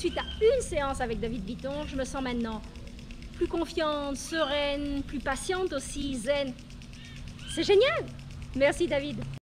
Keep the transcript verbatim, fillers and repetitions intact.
Suite à une séance avec David Bitton, je me sens maintenant plus confiante, sereine, plus patiente aussi, zen. C'est génial! Merci David.